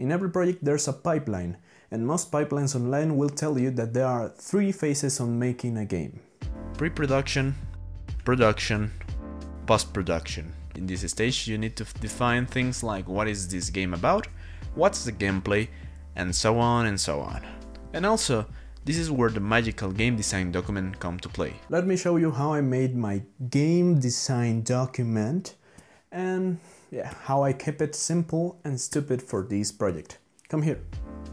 In every project there's a pipeline, and most pipelines online will tell you that there are 3 phases on making a game. Pre-production, production, post-production. In this stage you need to define things like what is this game about, what's the gameplay, and so on and so on. And also, this is where the magical game design document comes to play. Let me show you how I made my game design document and how I kept it simple and stupid for this project. Come here.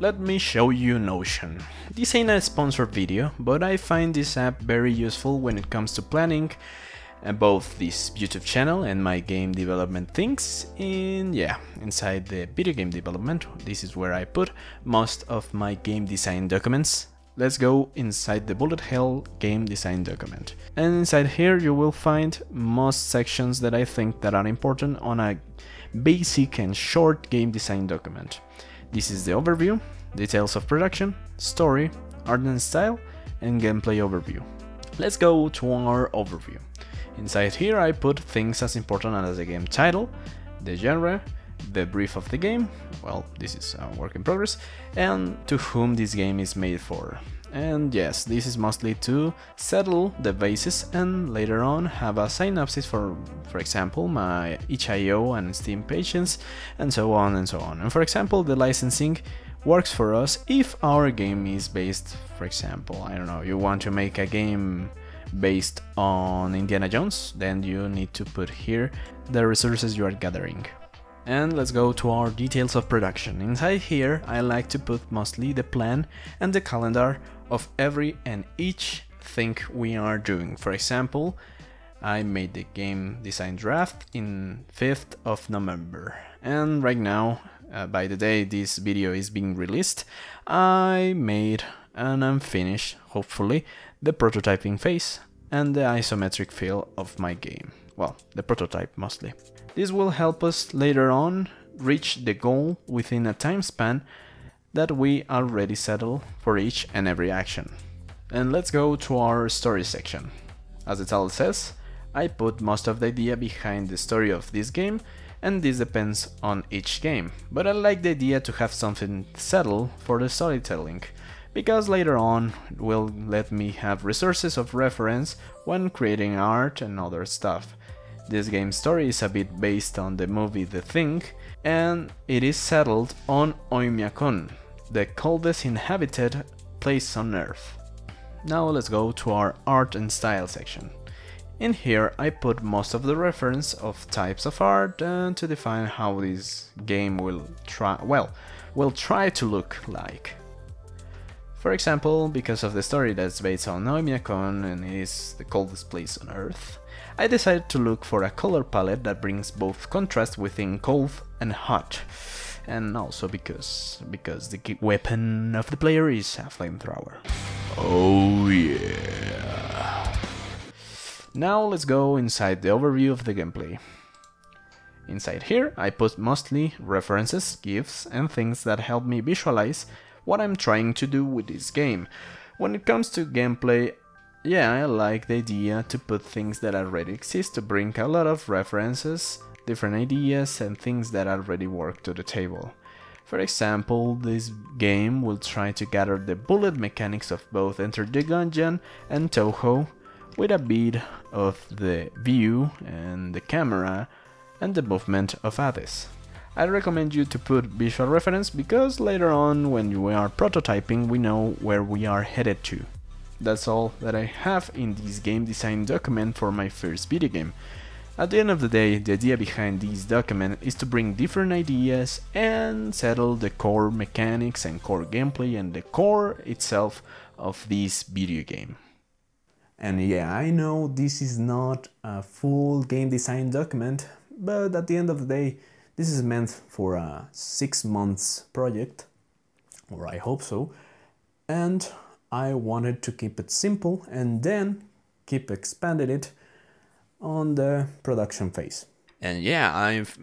Let me show you Notion. This ain't a sponsored video, but I find this app very useful when it comes to planning both this YouTube channel and my game development things, and inside the video game development, this is where I put most of my game design documents. Let's go inside the Bullet Hell game design document. And inside here you will find most sections that I think that are important on a basic and short game design document. This is the overview, details of production, story, art and style, and gameplay overview. Let's go to our overview. Inside here I put things as important as the game title, the genre, the brief of the game, well, this is a work in progress, and to whom this game is made for. And yes, this is mostly to settle the basis and later on have a synopsis for example, my itch.io and Steam pages, and so on and so on. And for example, the licensing works for us if our game is based, for example, I don't know, you want to make a game based on Indiana Jones, then you need to put here the resources you are gathering. And let's go to our details of production. Inside here I like to put mostly the plan and the calendar of every and each thing we are doing. For example, I made the game design draft in 5th of November, and right now, by the day this video is being released, I made and I'm finished, hopefully, the prototyping phase and the isometric feel of my game. Well, the prototype mostly. This will help us later on reach the goal within a time span that we already settle for each and every action. And let's go to our story section. As the title says, I put most of the idea behind the story of this game, and this depends on each game, but I like the idea to have something settled for the storytelling, because later on it will let me have resources of reference when creating art and other stuff. This game's story is a bit based on the movie The Thing, and it is settled on Oymyakon, the coldest inhabited place on Earth. Now let's go to our art and style section. In here I put most of the reference of types of art and to define how this game will try to look like. For example, because of the story that's based on Oymyakon and is the coldest place on Earth, I decided to look for a color palette that brings both contrast within cold and hot, and also because the key weapon of the player is a flamethrower. Oh yeah! Now let's go inside the overview of the gameplay. Inside here I put mostly references, GIFs and things that help me visualize what I'm trying to do with this game. When it comes to gameplay, I like the idea to put things that already exist to bring a lot of references, different ideas and things that already work to the table. For example, this game will try to gather the bullet mechanics of both Enter the Gungeon and Toho with a bit of the view and the camera and the movement of Hades. I recommend you to put visual reference because later on when we are prototyping we know where we are headed to. That's all that I have in this game design document for my first video game. At the end of the day, the idea behind this document is to bring different ideas and settle the core mechanics and core gameplay and the core itself of this video game. And I know this is not a full game design document, but at the end of the day, this is meant for a 6-month project, or I hope so, and I wanted to keep it simple and then keep expanding it on the production phase. And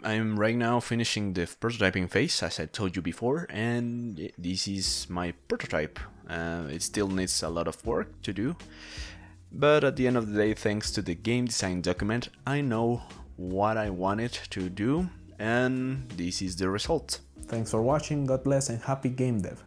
I'm right now finishing the prototyping phase, as I told you before, and this is my prototype. It still needs a lot of work to do, but at the end of the day, thanks to the game design document, I know what I wanted to do. And this is the result. Thanks for watching, God bless, and happy game dev!